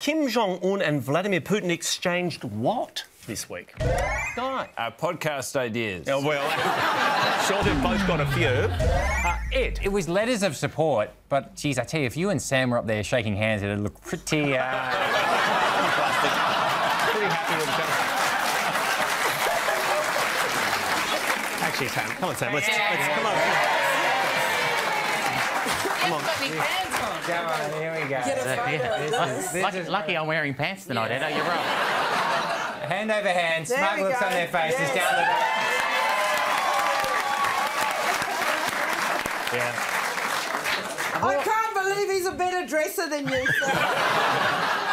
Kim Jong Un and Vladimir Putin exchanged what this week? Guy. Podcast ideas. Oh, well, I'm sure they've both got a few. It was letters of support, but geez, I tell you, if you and Sam were up there shaking hands, it'd look pretty. Pretty happy with each other. Actually, Sam, come on, Sam, let's come on. Here we go. Lucky I'm wearing pants tonight, Edo, you're right. Hand over hand, smug looks on their faces, down the back. I can't believe he's a better dresser than you, sir.